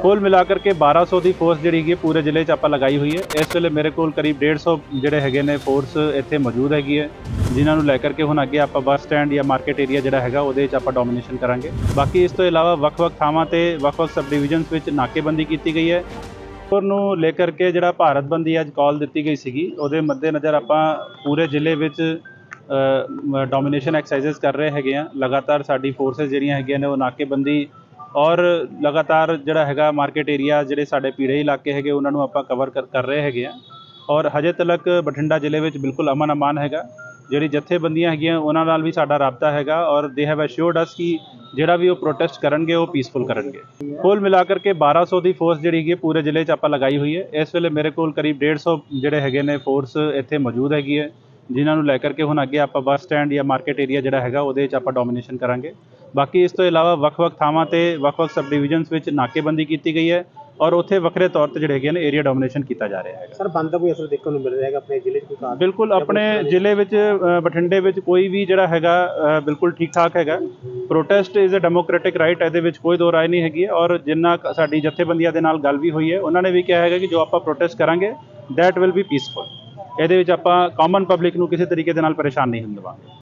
कुल मिलाकर के 1200 की फोर्स जी है पूरे जिले आप लगाई हुई है। इस वे मेरे को करीब 150 जोड़े है फोर्स इतने मौजूद हैगी है, जिन्होंने लैकर के हूँ अगे आप बस स्टैंड या मार्केट एरिया जोड़ा है आप डोमीनेशन करा। बाकी इस तो इलावा वक्-वक् थावां ते वक्-वक् सब डिविजन नाकेबंदी की गई है। ਨੂੰ लेकर के ਜਿਹੜਾ ਭਾਰਤ बंदी ਅੱਜ कॉल ਦਿੱਤੀ ਗਈ ਸੀਗੀ ਉਹਦੇ मद्देनज़र ਆਪਾਂ पूरे ਜ਼ਿਲ੍ਹੇ ਵਿੱਚ डोमीनेशन एक्सरसाइज कर रहे ਹੈਗੇ ਆ। लगातार ਸਾਡੀ फोर्सेस ਜਿਹੜੀਆਂ ਹੈਗੀਆਂ ਨੇ ਉਹ नाकेबंदी और लगातार ਜਿਹੜਾ ਹੈਗਾ मार्केट एरिया ਜਿਹੜੇ ਸਾਡੇ ਪੀੜੇ ਇਲਾਕੇ ਹੈਗੇ ਉਹਨਾਂ ਨੂੰ ਆਪਾਂ कवर कर रहे ਹੈਗੇ ਆ। और ਹਜੇ तक ਬਠਿੰਡਾ ਜ਼ਿਲ੍ਹੇ ਵਿੱਚ बिल्कुल अमन अमान हैगा। ਜਿਹੜੀ ਜਥੇਬੰਦੀਆਂ ਹੈਗੀਆਂ ਉਹਨਾਂ ਨਾਲ ਵੀ ਸਾਡਾ ਰਾਬਤਾ ਹੈਗਾ और दे हैव assured us कि ਜਿਹੜਾ भी वो प्रोटेस्ट करनगे वो पीसफुल करनगे। कुल मिलाकर के 1200 की फोर्स जी है पूरे जिले आप लगाई हुई है। इस वे मेरे को करीब 150 जोड़े है फोर्स इतने मौजूद हैगी है, जिन्होंने लैकर के हूँ अगे आप बस स्टैंड या मार्केट एरिया जोड़ा है आप डोमीनेशन करा। बाकी इस तो इलावा वक्-वक् थावां ते वक्-वक् सब डिविजन नाकेबंदी की गई है और उत्थे वखरे तौर पर जोड़े है एरिया डोमीनेशन किया जा रहा है। सर बंद का कोई असर देखने को मिल रहा है अपने जिले में? बिल्कुल अपने जिले बठिंडे कोई भी जोड़ा है बिल्कुल ठीक ठाक हैगा। Protest is a democratic right, ये कोई दो राय नहीं हैगी। और जिन्ना साडी जथेबंदियां दे नाल गल भी हुई है उन्होंने भी कहा है कि जो आप प्रोटेस्ट करांगे दैट विल बी पीसफुल, ये आपां कॉमन पब्लिक नूं किसी तरीके दे नाल परेशान नहीं होंगे।